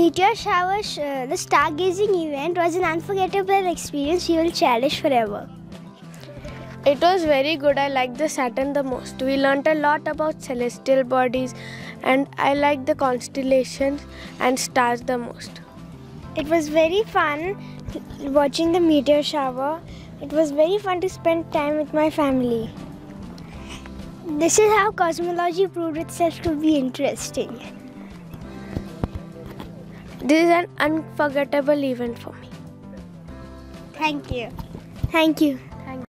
Meteor showers, the stargazing event was an unforgettable experience you will cherish forever. It was very good. I liked the Saturn the most. We learnt a lot about celestial bodies, and I liked the constellations and stars the most. It was very fun watching the meteor shower. It was very fun to spend time with my family. This is how cosmology proved itself to be interesting. This is an unforgettable event for me. Thank you. Thank you.